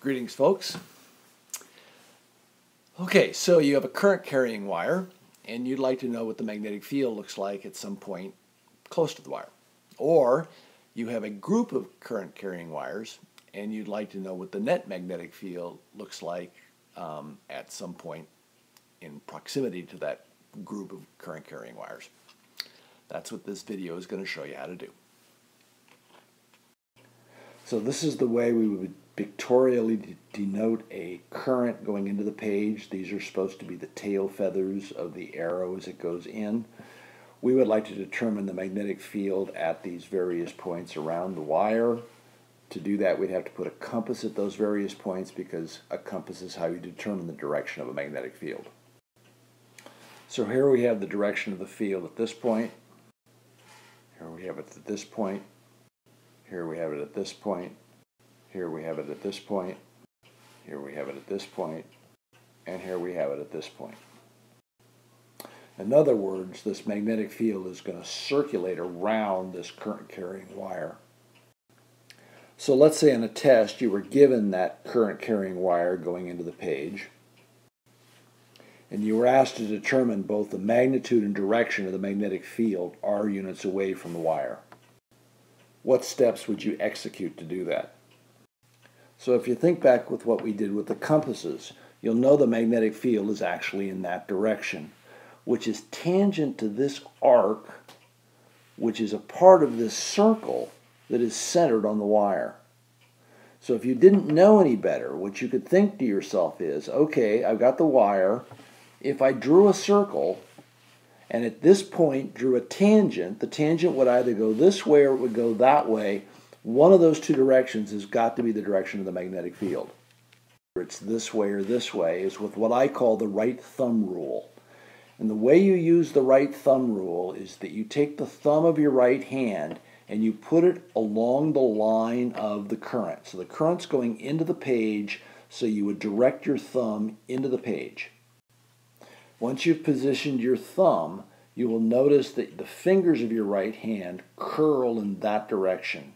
Greetings, folks. Okay, so you have a current carrying wire and you'd like to know what the magnetic field looks like at some point close to the wire. Or you have a group of current carrying wires and you'd like to know what the net magnetic field looks like at some point in proximity to that group of current carrying wires. That's what this video is going to show you how to do. So this is the way we would pictorially denote a current going into the page. These are supposed to be the tail feathers of the arrow as it goes in. We would like to determine the magnetic field at these various points around the wire. To do that, we'd have to put a compass at those various points, because a compass is how you determine the direction of a magnetic field. So here we have the direction of the field at this point. Here we have it at this point. Here we have it at this point. Here we have it at this point, here we have it at this point, and here we have it at this point. In other words, this magnetic field is going to circulate around this current carrying wire. So let's say in a test you were given that current carrying wire going into the page, and you were asked to determine both the magnitude and direction of the magnetic field R units away from the wire. What steps would you execute to do that? So if you think back with what we did with the compasses, you'll know the magnetic field is actually in that direction, which is tangent to this arc, which is a part of this circle that is centered on the wire. So if you didn't know any better, what you could think to yourself is, okay, I've got the wire. If I drew a circle and at this point drew a tangent, the tangent would either go this way or it would go that way. One of those two directions has got to be the direction of the magnetic field. Whether it's this way or this way is with what I call the right thumb rule. And the way you use the right thumb rule is that you take the thumb of your right hand and you put it along the line of the current. So the current's going into the page, so you would direct your thumb into the page. Once you've positioned your thumb, you will notice that the fingers of your right hand curl in that direction.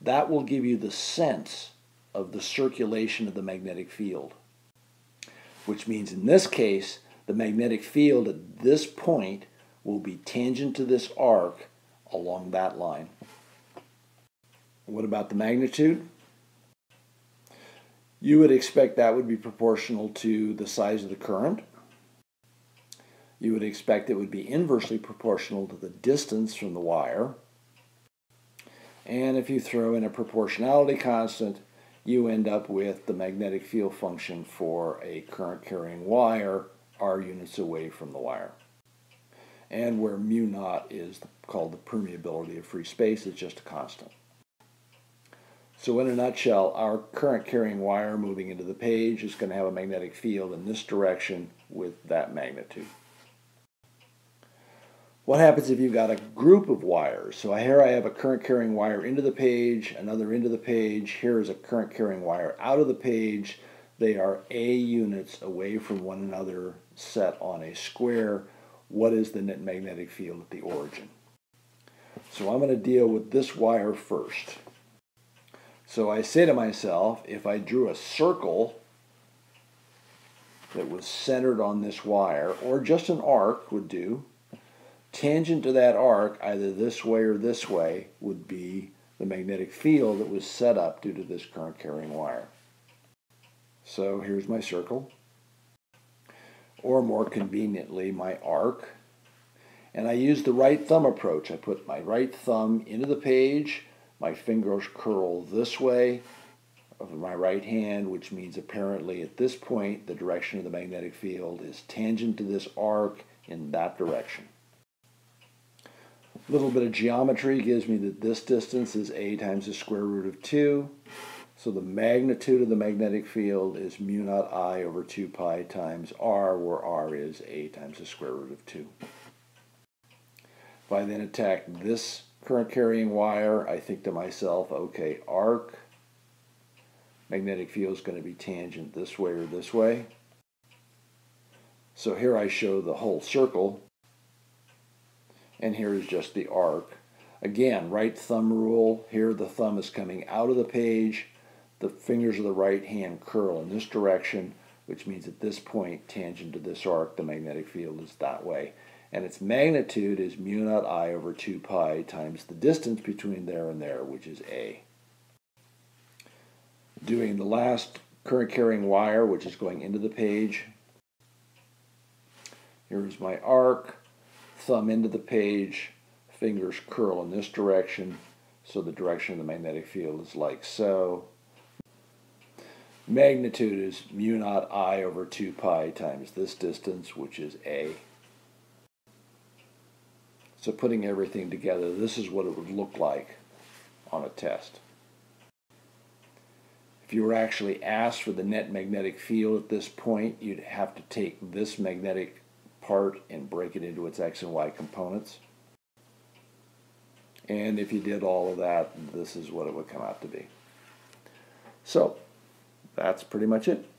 That will give you the sense of the circulation of the magnetic field, which means in this case, the magnetic field at this point will be tangent to this arc along that line. What about the magnitude? You would expect that would be proportional to the size of the current. You would expect it would be inversely proportional to the distance from the wire. And if you throw in a proportionality constant, you end up with the magnetic field function for a current carrying wire R units away from the wire. And where mu naught is called the permeability of free space, it's just a constant. So in a nutshell, our current carrying wire moving into the page is going to have a magnetic field in this direction with that magnitude. What happens if you've got a group of wires? So here I have a current carrying wire into the page, another into the page. Here is a current carrying wire out of the page. They are A units away from one another set on a square. What is the net magnetic field at the origin? So I'm going to deal with this wire first. So I say to myself, if I drew a circle that was centered on this wire, or just an arc would do, tangent to that arc, either this way or this way, would be the magnetic field that was set up due to this current carrying wire. So here's my circle, or more conveniently, my arc. And I use the right thumb approach. I put my right thumb into the page, my fingers curl this way of my right hand, which means apparently at this point, the direction of the magnetic field is tangent to this arc in that direction. A little bit of geometry gives me that this distance is A times the square root of 2. So the magnitude of the magnetic field is mu naught I over 2 pi times R, where R is A times the square root of 2. If I then attack this current carrying wire, I think to myself, okay, arc, magnetic field is going to be tangent this way or this way. So here I show the whole circle. And here is just the arc. Again, right thumb rule. Here the thumb is coming out of the page. the fingers of the right hand curl in this direction, which means at this point, tangent to this arc, the magnetic field is that way. And its magnitude is mu naught I over 2 pi times the distance between there and there, which is A. Doing the last current carrying wire, which is going into the page. Here's my arc, thumb into the page, fingers curl in this direction, so the direction of the magnetic field is like so. Magnitude is mu naught I over 2 pi times this distance, which is A. So putting everything together, this is what it would look like on a test. If you were actually asked for the net magnetic field at this point, you'd have to take this magnetic part and break it into its x and y components. And if you did all of that, this is what it would come out to be. So that's pretty much it.